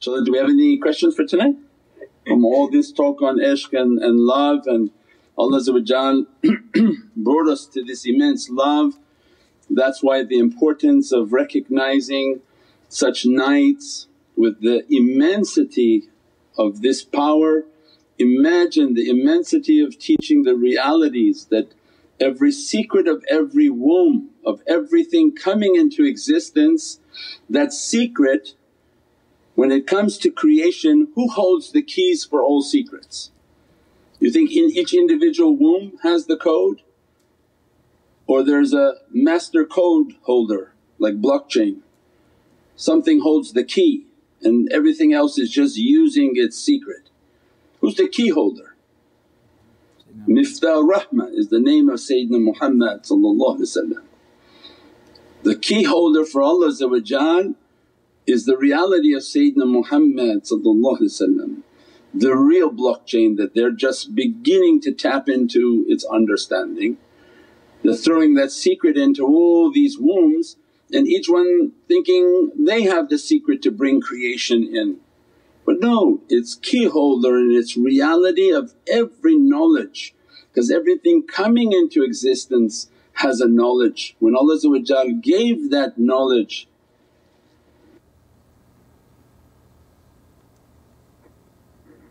So do we have any questions for tonight? From all this talk on ishq and love, and Allah brought us to this immense love. That's why the importance of recognizing such nights with the immensity of this power. Imagine the immensity of teaching the realities that every secret of every womb, of everything coming into existence, that secret when it comes to creation, who holds the keys for all secrets? You think in each individual womb has the code, or there's a master code holder like blockchain? Something holds the key and everything else is just using its secret. Who's the key holder? Miftah al-Rahmah is the name of Sayyidina Muhammad. The key holder for Allah is the reality of Sayyidina Muhammad, the real blockchain that they're just beginning to tap into its understanding. They're throwing that secret into all these wombs, and each one thinking they have the secret to bring creation in. But no, it's key holder and it's reality of every knowledge, because everything coming into existence has a knowledge. When Allah gave that knowledge,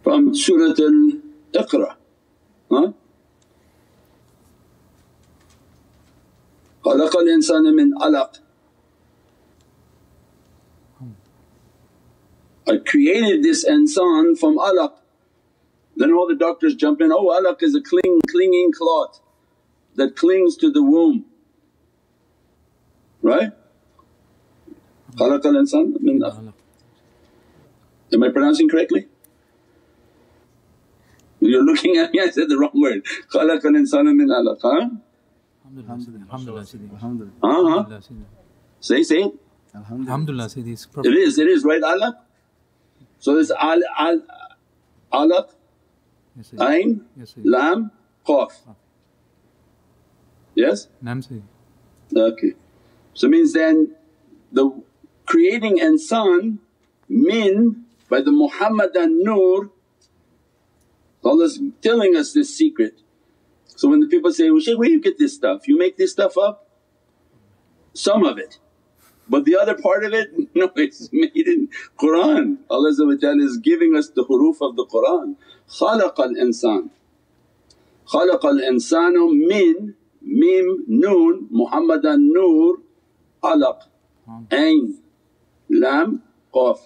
from Surat al-Iqra, Khalaqal insaana min alaq. I created this insan from alaq. Then all the doctors jump in, oh, alaq is a clinging clot that clings to the womb, right? Khalaqal insaana min alaq. Am I pronouncing correctly? You're looking at me, I said the wrong word. Khalaqal insaana min alaq, huh? Alhamdulillah. Say it. Alhamdulillah. It is right, alaq? So there's alaq, ayn, lam, qaf. Yes? Okay. So means then the creating insan min by the Muhammadan Nur, Allah's telling us this secret. So when the people say, well, Shaykh, where you get this stuff? You make this stuff up? Some of it. But the other part of it, no, it's made in Qur'an. Allah is giving us the huruf of the Qur'an. Khalaqal insan. Khalaqal insanu min, mim, noon, Muhammadan Nur, alaq, ayn, lam, qaf.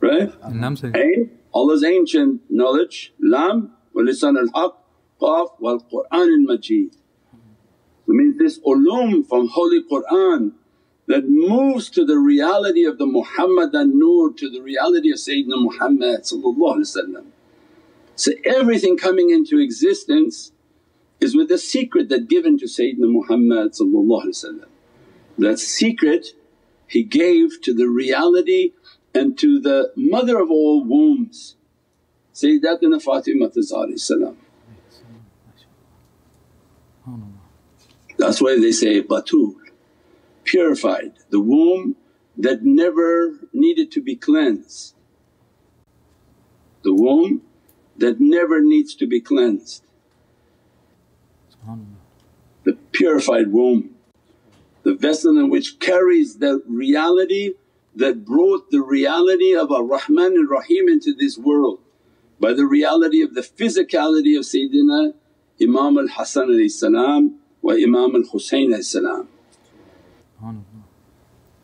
Right? Ayn, Allah's ancient knowledge, lam, wa lisan al-haq, qaf wal Qur'an al-Majeed. It means this ulum from Holy Qur'an that moves to the reality of the Muhammadan Nur, to the reality of Sayyidina Muhammad. So everything coming into existence is with the secret that given to Sayyidina Muhammad. That secret he gave to the reality and to the mother of all wombs, Sayyidatina Fatimatul Zahra. That's why they say batul, purified, the womb that never needed to be cleansed, the womb that never needs to be cleansed, the purified womb, the vessel in which carries the reality that brought the reality of Ar-Rahmanir-Raheem into this world by the reality of the physicality of Sayyidina Imam al-Hassan wa Imam al Husayn.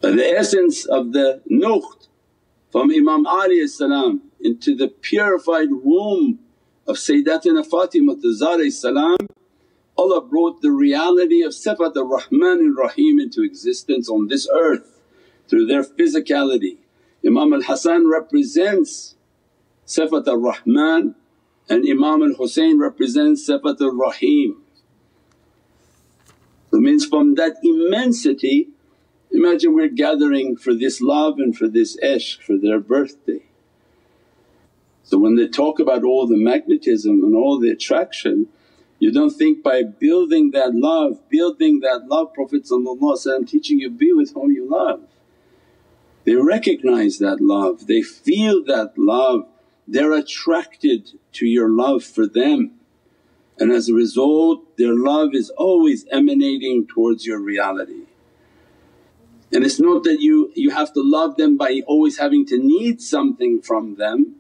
The essence of the nukht from Imam Ali into the purified womb of Sayyidatina Fatimatul Zahra, Allah brought the reality of Sifat ar-Rahmanir-Raheem into existence on this earth through their physicality. Imam al-Hassan represents Sifat ar-Rahman and Imam al-Husayn represents Sifat ar-Raheem. It means from that immensity, imagine we're gathering for this love and for this ishq for their birthday. So when they talk about all the magnetism and all the attraction, You don't think by building that love, Prophet teaching you be with whom you love. They recognize that love, they feel that love, they're attracted to your love for them, and as a result their love is always emanating towards your reality. And it's not that you have to love them by always having to need something from them,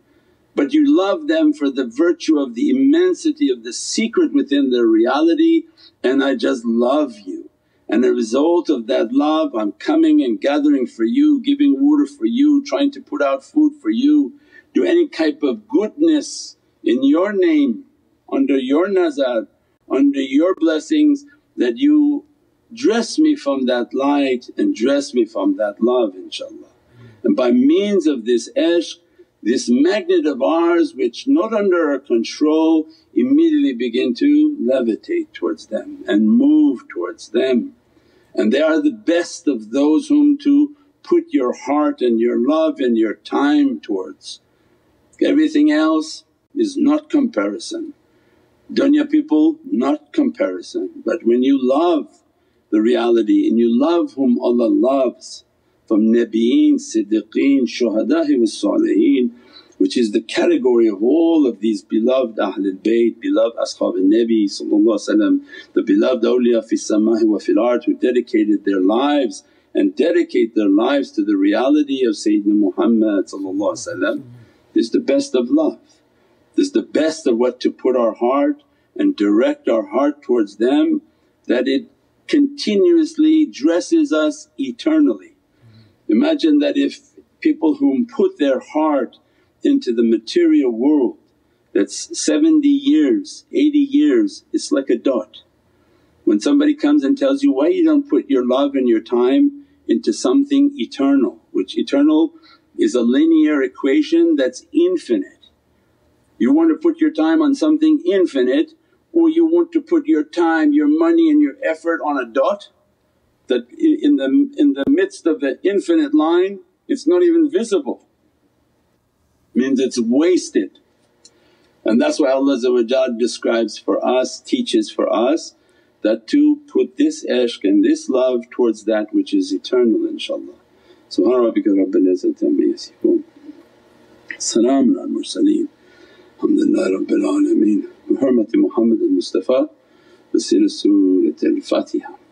but you love them for the virtue of the immensity of the secret within their reality, and I just love you. And the result of that love, I'm coming and gathering for you, giving water for you, trying to put out food for you, do any type of goodness in your name, under your nazar, under your blessings, that you dress me from that light and dress me from that love, inshaAllah. And by means of this ishq, this magnet of ours, which not under our control, immediately begin to levitate towards them and move towards them. And they are the best of those whom to put your heart and your love and your time towards. Everything else is not comparison. Dunya people, not comparison, but when you love the reality and you love whom Allah loves, from Nabiyeen, Siddiqeen, Shuhada'i wa Saliheen, which is the category of all of these beloved Ahlul Bayt, beloved Ashab al Nabi, the beloved awliya fi sama'i wa fil ard, who dedicated their lives and dedicate their lives to the reality of Sayyidina Muhammad. This is the best of love, this is the best of what to put our heart and direct our heart towards them, that it continuously dresses us eternally. Imagine that if people whom put their heart into the material world, that's 70 years, 80 years, it's like a dot. When somebody comes and tells you, why you don't put your love and your time into something eternal, which eternal is a linear equation that's infinite. You want to put your time on something infinite, or you want to put your time, your money and your effort on a dot? That in the midst of the infinite line it's not even visible, means it's wasted. And that's why Allah describes for us, teaches for us that to put this ishq and this love towards that which is eternal, inshaAllah. Subhana rabbika rabbal izzati amma yasifoon. As salaamun al mursaleen. Alhamdulillah rabbil alameen. Bi hurmati Muhammadin Mustafa bi siri Surat al-Fatiha.